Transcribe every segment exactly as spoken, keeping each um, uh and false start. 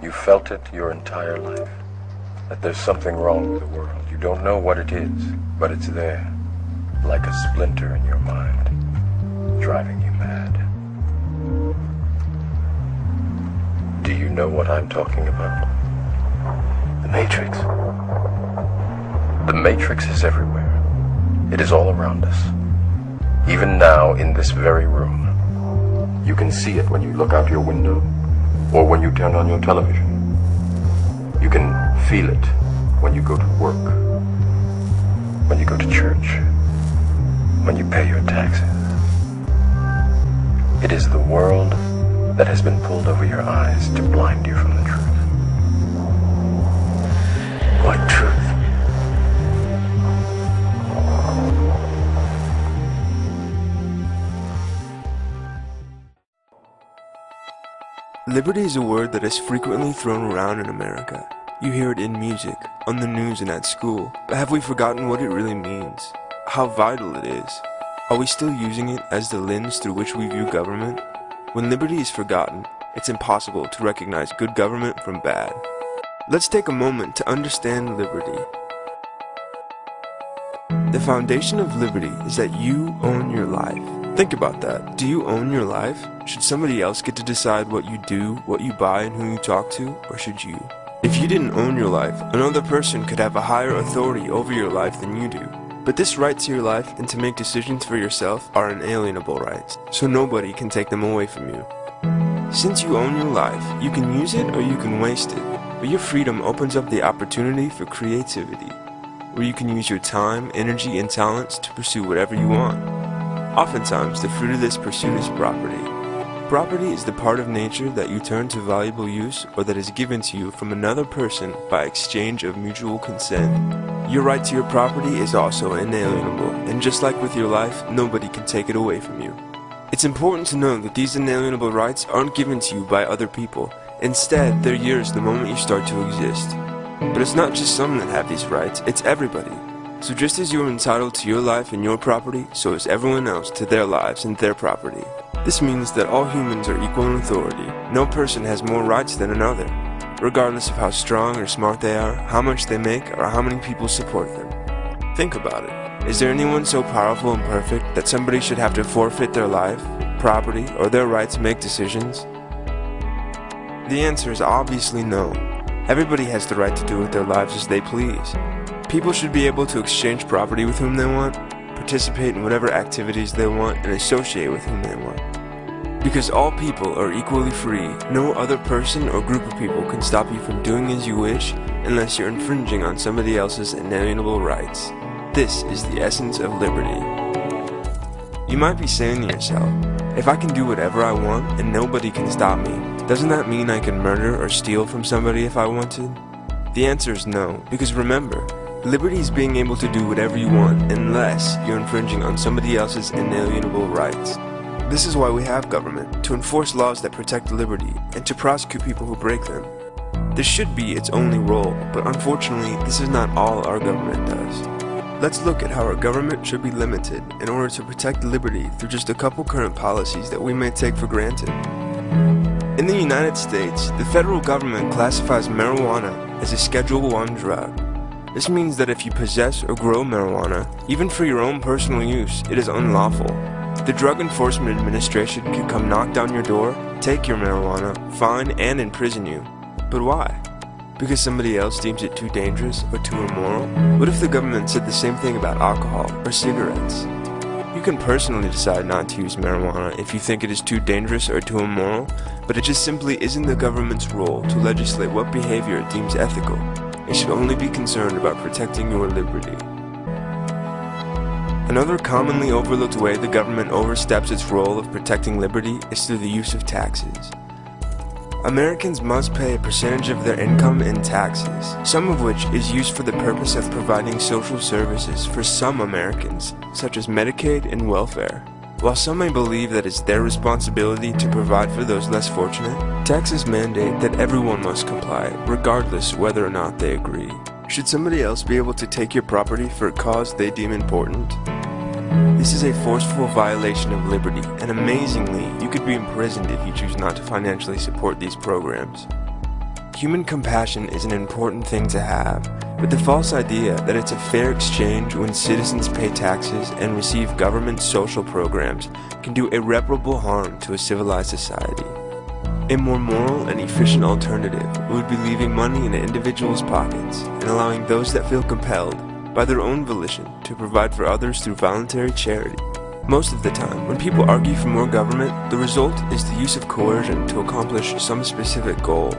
You felt it your entire life, that there's something wrong with the world. You don't know what it is, but it's there, like a splinter in your mind, driving you mad. Do you know what I'm talking about? The Matrix. The Matrix is everywhere. It is all around us. Even now, in this very room. You can see it when you look out your window, or when you turn on your television. You can feel it when you go to work, when you go to church, when you pay your taxes. It is the world that has been pulled over your eyes to blind you from the truth. What truth? Liberty is a word that is frequently thrown around in America. You hear it in music, on the news, and at school. But have we forgotten what it really means? How vital it is? Are we still using it as the lens through which we view government? When liberty is forgotten, it's impossible to recognize good government from bad. Let's take a moment to understand liberty. The foundation of liberty is that you own your life. Think about that. Do you own your life? Should somebody else get to decide what you do, what you buy, and who you talk to, or should you? If you didn't own your life, another person could have a higher authority over your life than you do. But this right to your life and to make decisions for yourself are inalienable rights, so nobody can take them away from you. Since you own your life, you can use it or you can waste it, but your freedom opens up the opportunity for creativity, where you can use your time, energy, and talents to pursue whatever you want. Oftentimes, the fruit of this pursuit is property. Property is the part of nature that you turn to valuable use or that is given to you from another person by exchange of mutual consent. Your right to your property is also inalienable, and just like with your life, nobody can take it away from you. It's important to know that these inalienable rights aren't given to you by other people. Instead, they're yours the moment you start to exist. But it's not just some that have these rights, it's everybody. So just as you are entitled to your life and your property, so is everyone else to their lives and their property. This means that all humans are equal in authority. No person has more rights than another, regardless of how strong or smart they are, how much they make, or how many people support them. Think about it. Is there anyone so powerful and perfect that somebody should have to forfeit their life, property, or their right to make decisions? The answer is obviously no. Everybody has the right to do with their lives as they please. People should be able to exchange property with whom they want, participate in whatever activities they want, and associate with whom they want. Because all people are equally free, no other person or group of people can stop you from doing as you wish unless you're infringing on somebody else's inalienable rights. This is the essence of liberty. You might be saying to yourself, if I can do whatever I want and nobody can stop me, doesn't that mean I can murder or steal from somebody if I wanted? The answer is no, because remember, liberty is being able to do whatever you want unless you're infringing on somebody else's inalienable rights. This is why we have government, to enforce laws that protect liberty and to prosecute people who break them. This should be its only role, but unfortunately, this is not all our government does. Let's look at how our government should be limited in order to protect liberty through just a couple current policies that we may take for granted. In the United States, the federal government classifies marijuana as a Schedule one drug. This means that if you possess or grow marijuana, even for your own personal use, it is unlawful. The Drug Enforcement Administration can come knock down your door, take your marijuana, fine, and imprison you. But why? Because somebody else deems it too dangerous or too immoral? What if the government said the same thing about alcohol or cigarettes? You can personally decide not to use marijuana if you think it is too dangerous or too immoral, but it just simply isn't the government's role to legislate what behavior it deems ethical. It should only be concerned about protecting your liberty. Another commonly overlooked way the government oversteps its role of protecting liberty is through the use of taxes. Americans must pay a percentage of their income in taxes, some of which is used for the purpose of providing social services for some Americans, such as Medicaid and welfare. While some may believe that it's their responsibility to provide for those less fortunate, taxes mandate that everyone must comply, regardless whether or not they agree. Should somebody else be able to take your property for a cause they deem important? This is a forceful violation of liberty, and amazingly, you could be imprisoned if you choose not to financially support these programs. Human compassion is an important thing to have, but the false idea that it's a fair exchange when citizens pay taxes and receive government social programs can do irreparable harm to a civilized society. A more moral and efficient alternative would be leaving money in individuals' pockets and allowing those that feel compelled, by their own volition, to provide for others through voluntary charity. Most of the time, when people argue for more government, the result is the use of coercion to accomplish some specific goal.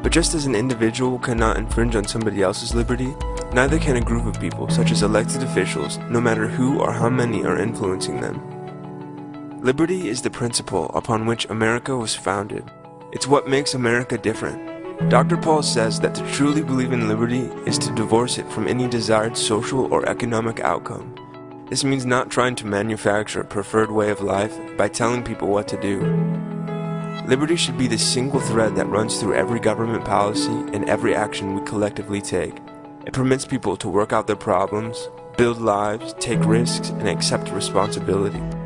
But just as an individual cannot infringe on somebody else's liberty, neither can a group of people, such as elected officials, no matter who or how many are influencing them. Liberty is the principle upon which America was founded. It's what makes America different. Doctor Paul says that to truly believe in liberty is to divorce it from any desired social or economic outcome. This means not trying to manufacture a preferred way of life by telling people what to do. Liberty should be the single thread that runs through every government policy and every action we collectively take. It permits people to work out their problems, build lives, take risks, and accept responsibility.